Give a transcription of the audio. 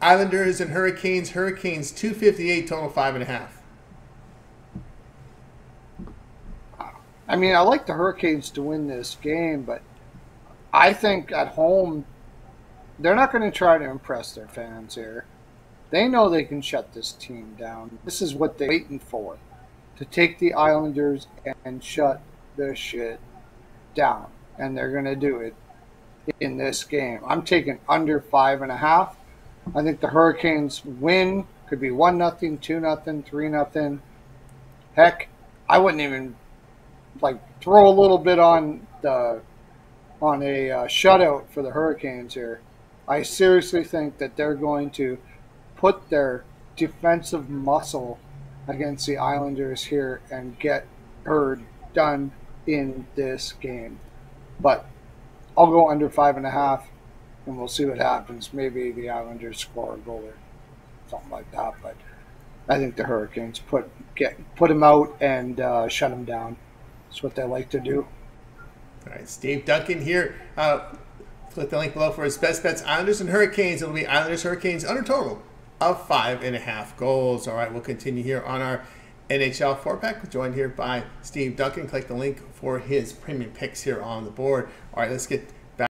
Islanders and Hurricanes. Hurricanes 258 total, 5.5. I mean, I like the Hurricanes to win this game, but I think at home they're not going to try to impress their fans here. They know they can shut this team down. This is what they're waiting for, to take the Islanders and shut the shit down. And they're going to do it in this game. I'm taking under 5.5. I think the Hurricanes win. Could be 1-0, 2-0, 3-0. Heck, I wouldn't even like throw a little bit on the shutout for the Hurricanes here. I seriously think that they're going to put their defensive muscle against the Islanders here and get her done in this game. But I'll go under 5.5, and we'll see what happens. Maybe the Islanders score a goal or something like that. But I think the Hurricanes put them out and shut them down. That's what they like to do. All right, Steve Duncan here. Click the link below for his best bets. Islanders and Hurricanes. It'll be Islanders, Hurricanes, under total of 5.5 goals. All right, we'll continue here on our NHL 4-pack, joined here by Steve Duncan. Click the link for his premium picks here on the board. All right, let's get